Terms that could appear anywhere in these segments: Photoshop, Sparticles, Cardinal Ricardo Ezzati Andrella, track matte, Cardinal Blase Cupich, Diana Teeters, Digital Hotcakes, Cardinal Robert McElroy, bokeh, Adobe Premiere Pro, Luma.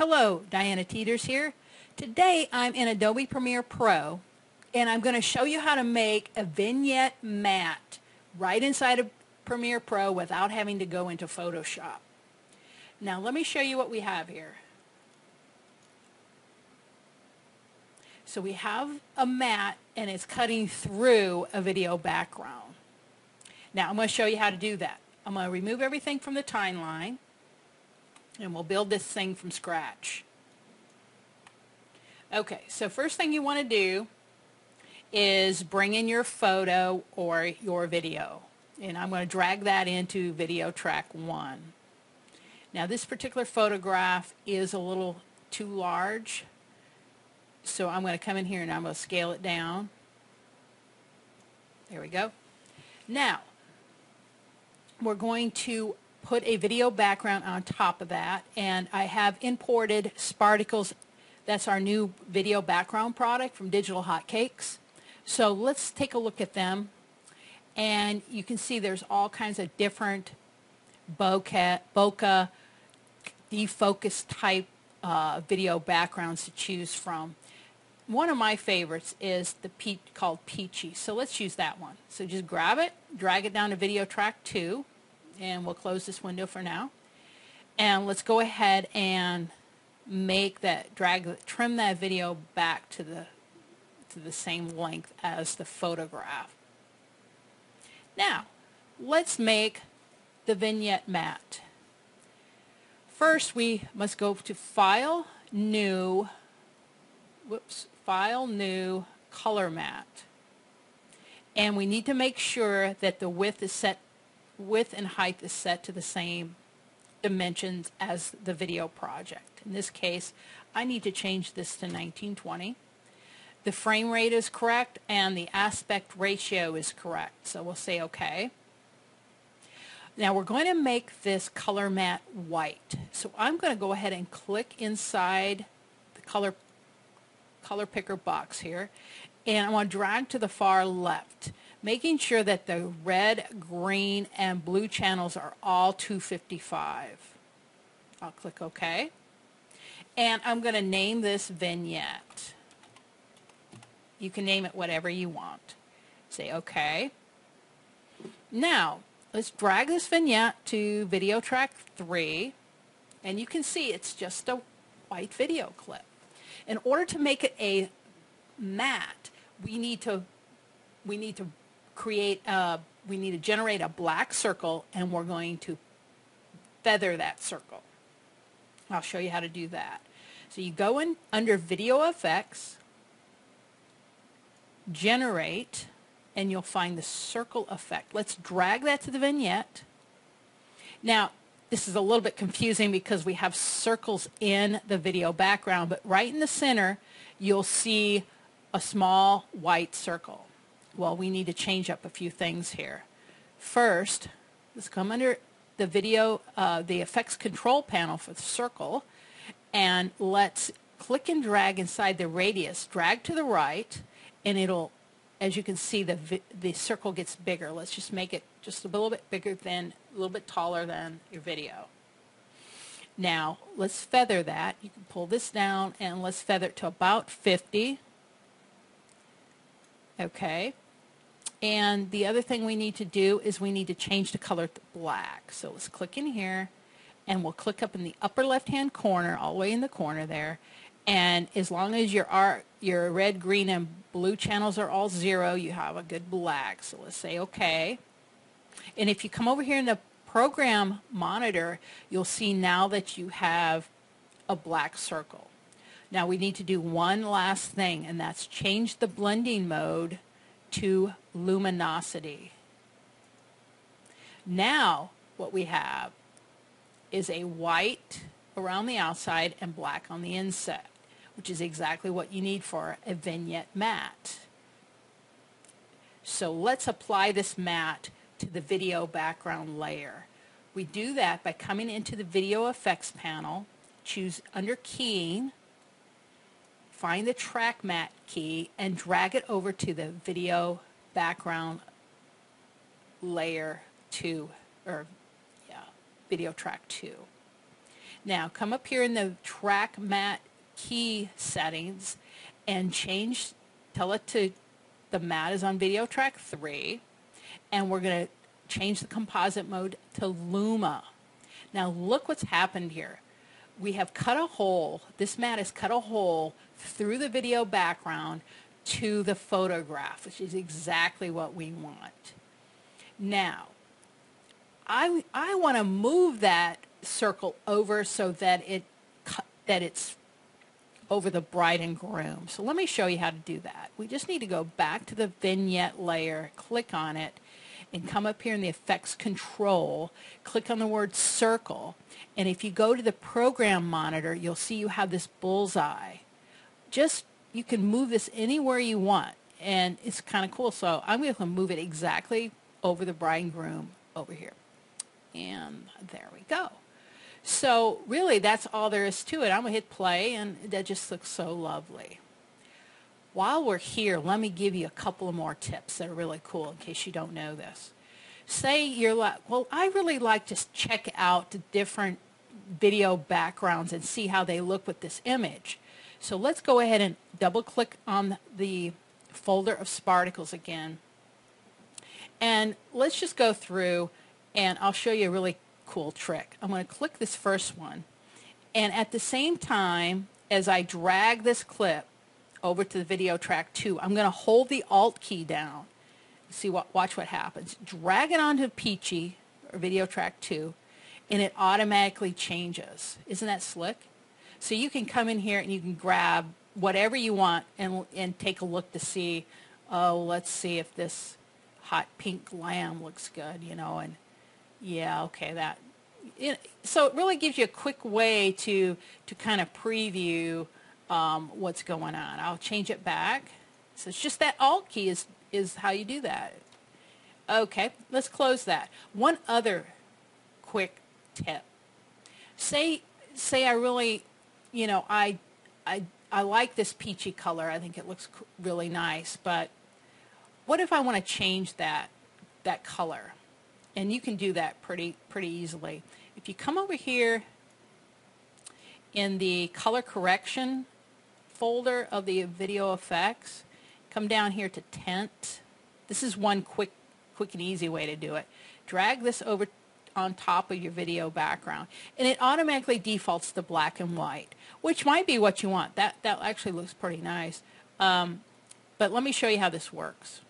Hello, Diana Teeters here. Today I'm in Adobe Premiere Pro and I'm going to show you how to make a vignette matte right inside of Premiere Pro without having to go into Photoshop. Now let me show you what we have here. So we have a matte and it's cutting through a video background. Now I'm going to show you how to do that. I'm going to remove everything from the timeline and we'll build this thing from scratch. Okay, so first thing you want to do is bring in your photo or your video. And I'm going to drag that into video track 1. Now this particular photograph is a little too large, so I'm going to come in here and I'm going to scale it down. There we go. Now we're going to put a video background on top of that, and I have imported Sparticles. That's our new video background product from Digital Hotcakes. So let's take a look at them, and you can see there's all kinds of different bokeh, defocus type video backgrounds to choose from. One of my favorites is the called Peachy, so let's use that one. So just grab it, drag it down to video track 2, and we'll close this window for now. And let's go ahead and make that trim that video back to the same length as the photograph. Now, let's make the vignette matte. First, we must go to File, New, File, New, Color Matte. And we need to make sure that the width and height is set to the same dimensions as the video project. In this case, I need to change this to 1920. The frame rate is correct and the aspect ratio is correct. So we'll say OK. Now we're going to make this color matte white. So I'm going to go ahead and click inside the color picker box here, and I want to drag to the far left, making sure that the red, green, and blue channels are all 255. I'll click OK. And I'm going to name this vignette. You can name it whatever you want. Say OK. Now, let's drag this vignette to video track 3. And you can see it's just a white video clip. In order to make it a matte, we need to generate a black circle, and we're going to feather that circle. I'll show you how to do that. So you go in under Video Effects, Generate, and you'll find the circle effect. Let's drag that to the vignette. Now, this is a little bit confusing because we have circles in the video background, but right in the center, you'll see a small white circle. Well, we need to change up a few things here. First, let's come under the video, the effects control panel for the circle, and let's click and drag inside the radius. Drag to the right, and it'll, as you can see, the circle gets bigger. Let's just make it just a little bit bigger than, a little bit taller than your video. Now, let's feather that. You can pull this down, and let's feather it to about 50. Okay, and the other thing we need to do is we need to change the color to black. So let's click in here, and we'll click up in the upper left-hand corner, all the way in the corner there. And as long as your red, green, and blue channels are all 0, you have a good black. So let's say OK. And if you come over here in the program monitor, you'll see now that you have a black circle. Now we need to do one last thing, and that's change the blending mode to luminosity. Now what we have is a white around the outside and black on the inside, which is exactly what you need for a vignette matte. So let's apply this matte to the video background layer. We do that by coming into the Video Effects panel, choose under Keying, find the Track Matte key, and drag it over to the video background layer 2, or yeah, video track 2. Now come up here in the track matte key settings and change, tell it to the matte is on video track 3, and we're going to change the composite mode to Luma. Now look what's happened here. We have cut a hole, this matte has cut a hole through the video background to the photograph, which is exactly what we want. Now, I want to move that circle over so that it's over the bride and groom. So let me show you how to do that. We just need to go back to the vignette layer, click on it, and come up here in the effects control, click on the word circle, and if you go to the program monitor, you'll see you have this bullseye. Just, you can move this anywhere you want, and it's kind of cool. So I'm going to move it exactly over the bride and groom over here, and there we go. So really that's all there is to it. I'm going to hit play, and that just looks so lovely. While we're here, let me give you a couple of more tips that are really cool in case you don't know this. Say you're like, well, I really like to check out the different video backgrounds and see how they look with this image. So let's go ahead and double click on the folder of Sparticles again. And let's just go through, and I'll show you a really cool trick. I'm going to click this first one, and at the same time as I drag this clip over to the video track 2, I'm going to hold the Alt key down. See what? Watch what happens. Drag it onto Peachy, or video track 2, and it automatically changes. Isn't that slick? So you can come in here and you can grab whatever you want and take a look to see, oh, let's see if this hot pink lamb looks good, you know, and yeah, okay, that. So it really gives you a quick way to kind of preview what's going on. I'll change it back. So it's just that Alt key is how you do that. Okay, let's close that. One other quick tip. Say I really, you know, I like this peachy color. I think it looks really nice, but what if I want to change that color? And you can do that pretty easily. If you come over here in the color correction folder of the video effects, come down here to tint. This is one quick and easy way to do it. Drag this over on top of your video background, and it automatically defaults to black and white, which might be what you want. That actually looks pretty nice, but let me show you how this works.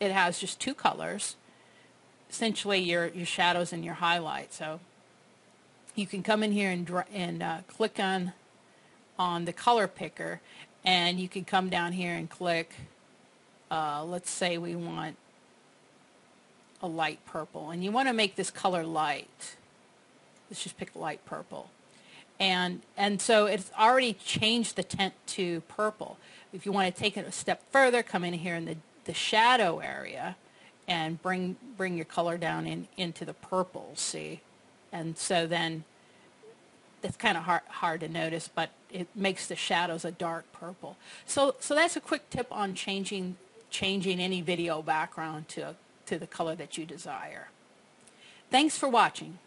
It has just two colors, essentially your shadows and your highlights. So you can come in here and click on the color picker, and you can come down here and click, let's say we want a light purple, and you want to make this color light. Let's just pick light purple, and so it's already changed the tint to purple. If you want to take it a step further, come in here in the shadow area and bring your color down into the purple, see? And so then it's kind of hard to notice, but it makes the shadows a dark purple. So that's a quick tip on changing any video background to the color that you desire. Thanks for watching.